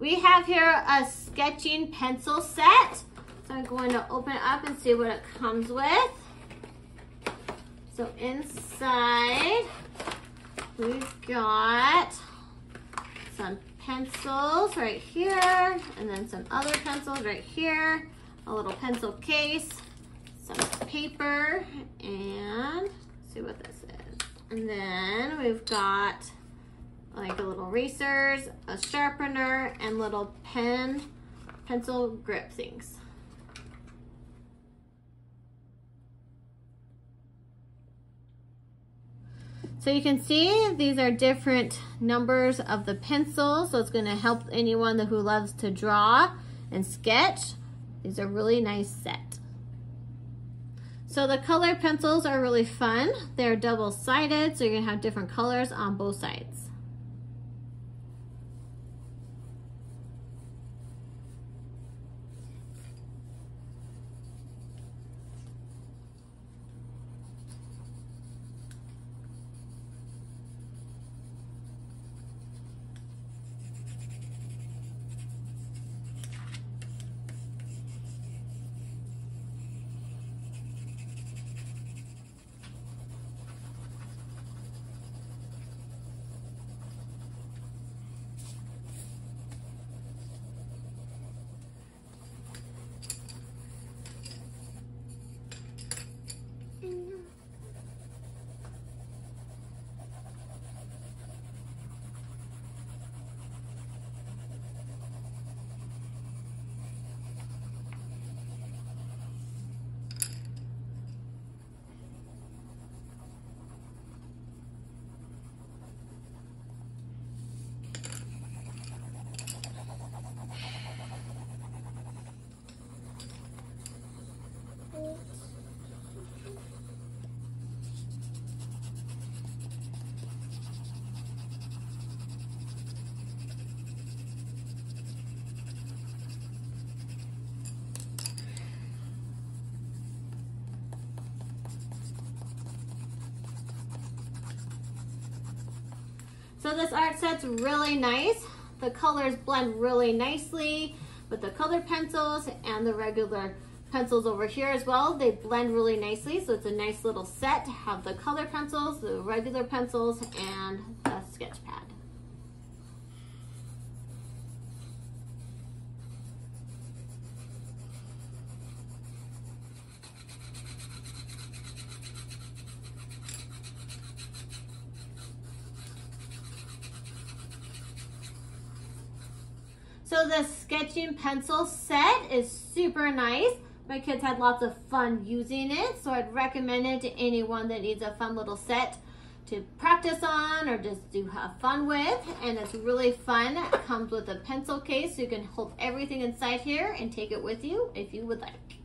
We have here a sketching pencil set. So I'm going to open it up and see what it comes with. So inside, we've got some pencils right here, and then some other pencils right here, a little pencil case, some paper, and let's see what this is. And then we've got like little erasers, a sharpener, and little pencil grip things. So you can see these are different numbers of the pencil, so it's going to help anyone who loves to draw and sketch. These are really nice set. So the color pencils are really fun. They're double-sided, so you're going to have different colors on both sides. So this art set's really nice. The colors blend really nicely with the color pencils and the regular pencils over here as well. They blend really nicely, so it's a nice little set to have the color pencils, the regular pencils, and the sketch pad. So the sketching pencil set is super nice. My kids had lots of fun using it, so I'd recommend it to anyone that needs a fun little set to practice on or just do have fun with. And it's really fun. It comes with a pencil case, so you can hold everything inside here and take it with you if you would like.